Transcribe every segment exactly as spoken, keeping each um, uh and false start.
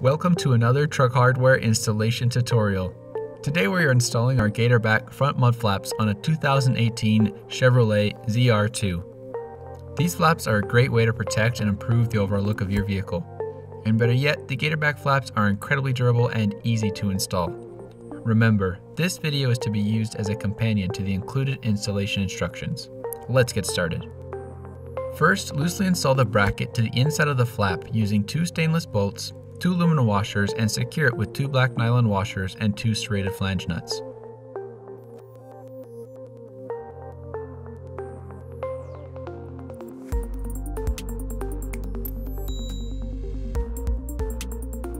Welcome to another Truck Hardware installation tutorial. Today we are installing our Gatorback front mud flaps on a two thousand eighteen Chevrolet Z R two. These flaps are a great way to protect and improve the overall look of your vehicle. And better yet, the Gatorback flaps are incredibly durable and easy to install. Remember, this video is to be used as a companion to the included installation instructions. Let's get started. First, loosely install the bracket to the inside of the flap using two stainless bolts, two aluminum washers, and secure it with two black nylon washers and two serrated flange nuts.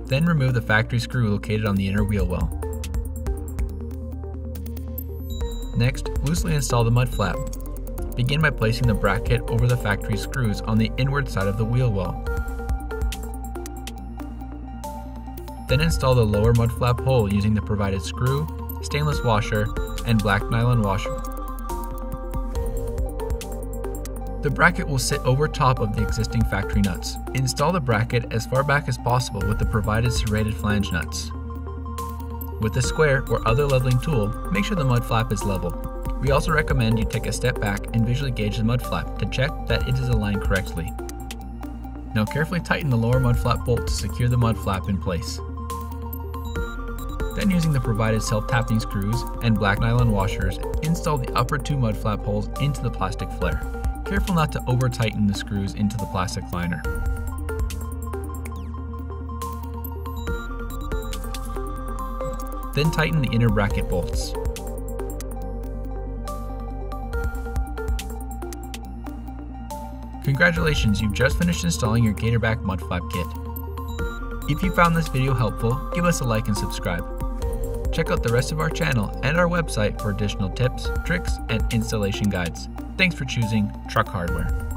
Then remove the factory screw located on the inner wheel well. Next, loosely install the mud flap. Begin by placing the bracket over the factory screws on the inward side of the wheel well. Then install the lower mud flap hole using the provided screw, stainless washer, and black nylon washer. The bracket will sit over top of the existing factory nuts. Install the bracket as far back as possible with the provided serrated flange nuts. With a square or other leveling tool, make sure the mud flap is level. We also recommend you take a step back and visually gauge the mud flap to check that it is aligned correctly. Now carefully tighten the lower mud flap bolt to secure the mud flap in place. Then, using the provided self-tapping screws and black nylon washers, install the upper two mud flap holes into the plastic flare. Careful not to over-tighten the screws into the plastic liner. Then tighten the inner bracket bolts. Congratulations, you've just finished installing your Gatorback mud flap kit. If you found this video helpful, give us a like and subscribe. Check out the rest of our channel and our website for additional tips, tricks, and installation guides. Thanks for choosing Truck Hardware.